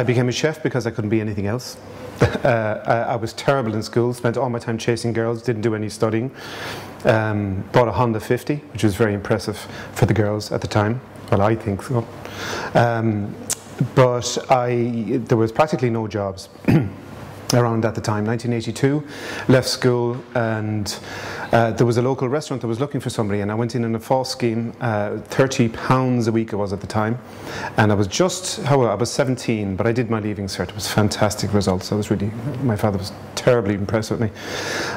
I became a chef because I couldn't be anything else. I was terrible in school, spent all my time chasing girls, didn't do any studying. Bought a Honda 50, which was very impressive for the girls at the time. Well, I think so. But there was practically no jobs around at the time. 1982, left school, and there was a local restaurant that was looking for somebody, and I went in a false scheme. £30 a week it was at the time, and I was just, how old? I was 17, but I did my leaving cert. It was fantastic results. I was really, my father was terribly impressed with me.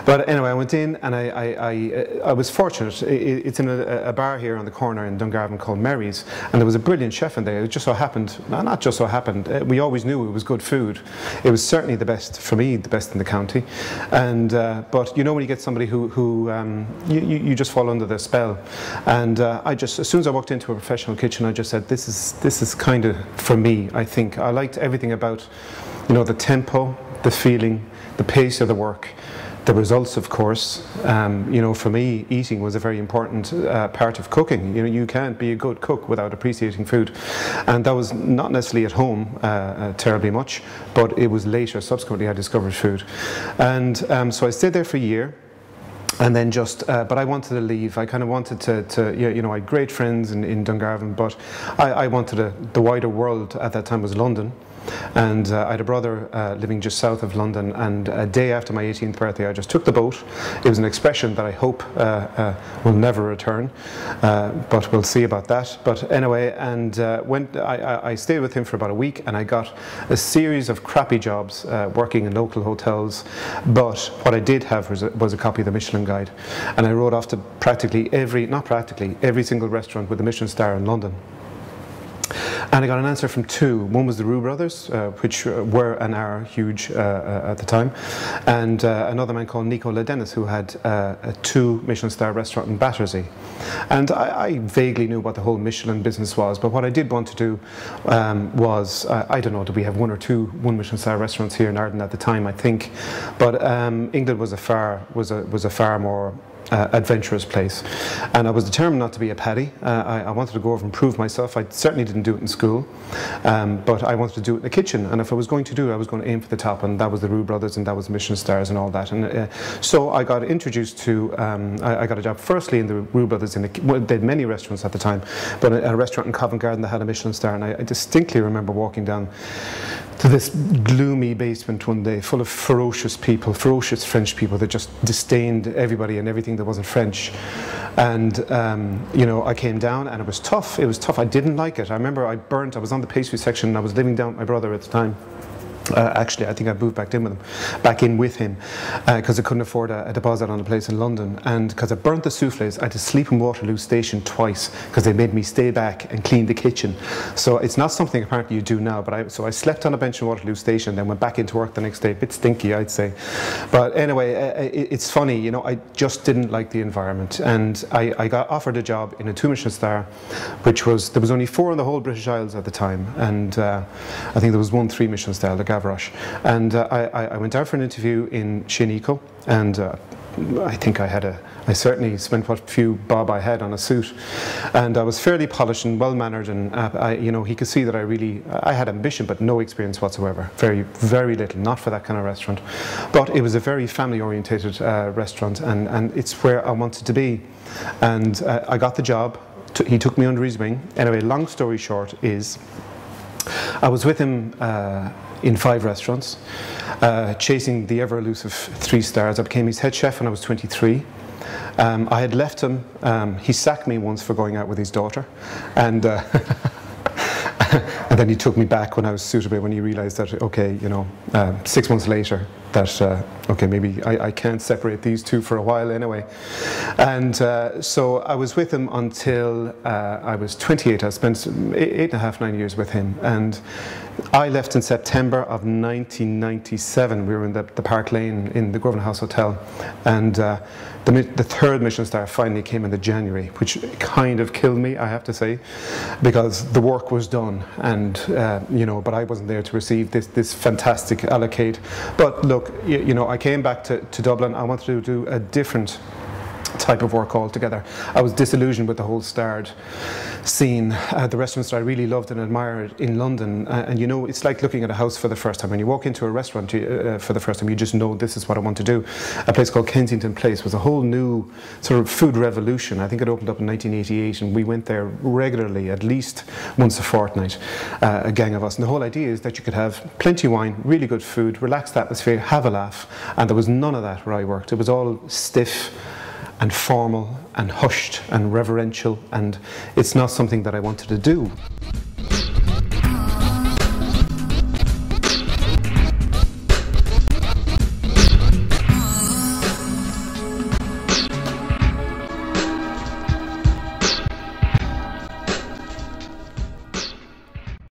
But anyway, I went in, and I was fortunate. It's in a bar here on the corner in Dungarvan called Mary's, and there was a brilliant chef in there. It just so happened, not just so happened, we always knew it was good food. It was certainly the best, for me, the best in the county. And but you know, when you get somebody who you just fall under their spell, and I just, as soon as I walked into a professional kitchen, I just said, this is kind of for me. I think I liked everything about, you know, the tempo, the feeling, the pace of the work, the results, of course. You know, for me, eating was a very important part of cooking. You know, you can't be a good cook without appreciating food, and that was not necessarily at home terribly much, but it was later, subsequently, I discovered food. And so I stayed there for a year, and then just, but I wanted to leave. I kind of wanted to you know, I had great friends in Dungarvan, but I wanted the wider world at that time was London. And I had a brother living just south of London, and a day after my 18th birthday I just took the boat. It was an expression that I hope will never return, but we'll see about that. But anyway, and I stayed with him for about a week, and I got a series of crappy jobs working in local hotels, but what I did have was a copy of the Michelin Guide, and I rode off to every single restaurant with a Michelin star in London. And I got an answer from two. One was the Roux Brothers, which were an hour huge at the time, and another man called Nico Le Denis, who had a 2-Michelin-star restaurant in Battersea. And I vaguely knew what the whole Michelin business was, but what I did want to do was, I don't know, did we have one Michelin-star restaurants here in Ireland at the time, I think, but England was a far more adventurous place, and I was determined not to be a paddy. I wanted to go over and prove myself. I certainly didn't do it in school, but I wanted to do it in the kitchen, and if I was going to do it, I was going to aim for the top, and that was the Roux Brothers, and that was Michelin Stars and all that. And so I got introduced to, I got a job firstly in the Roux Brothers, well, they had many restaurants at the time, but a restaurant in Covent Garden that had a Michelin star, and I distinctly remember walking down to this gloomy basement one day, full of ferocious people, ferocious French people that just disdained everybody and everything that wasn't French. And you know, I came down, and it was tough. It was tough. I didn't like it. I remember I was on the pastry section, and I was living down with my brother at the time. Actually, I think I moved back in with him because I couldn't afford a deposit on a place in London, and because I burnt the soufflés, I had to sleep in Waterloo Station twice because they made me stay back and clean the kitchen. So it's not something apparently you do now, but so I slept on a bench in Waterloo Station, then went back into work the next day, a bit stinky, I'd say. But anyway, it's funny, you know, I just didn't like the environment, and I got offered a job in a 2-Michelin star, which was, there was only 4 in the whole British Isles at the time, and I think there was 1 3-Michelin star, the Gavroche. And I went out for an interview in Chinico, and I think I certainly spent what few bob I had on a suit, and I was fairly polished and well-mannered, and you know, he could see that I had ambition but no experience whatsoever, very, very little, not for that kind of restaurant. But it was a very family-orientated restaurant, and it's where I wanted to be, and I got the job. He took me under his wing. Anyway, long story short is, I was with him in 5 restaurants, chasing the ever-elusive 3 stars. I became his head chef when I was 23. I had left him. He sacked me once for going out with his daughter, and and then he took me back when I was suitable, when he realised that, okay, you know, 6 months later, that, okay, maybe I can't separate these two for a while anyway. And so I was with him until I was 28. I spent 8.5, 9 years with him. And I left in September of 1997. We were in the Park Lane in the Grosvenor House Hotel. And the 3rd Michelin star finally came in the January, which kind of killed me, I have to say, because the work was done. And, you know, but I wasn't there to receive this fantastic allocate. But look, you know, I came back to Dublin. I wanted to do a different type of work altogether. I was disillusioned with the whole starred scene. The restaurants that I really loved and admired in London, and you know, it's like looking at a house for the first time. When you walk into a restaurant for the first time, you just know this is what I want to do. A place called Kensington Place was a whole new sort of food revolution. I think it opened up in 1988, and we went there regularly, at least once a fortnight, a gang of us. And the whole idea is that you could have plenty of wine, really good food, relaxed atmosphere, have a laugh, and there was none of that where I worked. It was all stiff and formal and hushed and reverential, and it's not something that I wanted to do.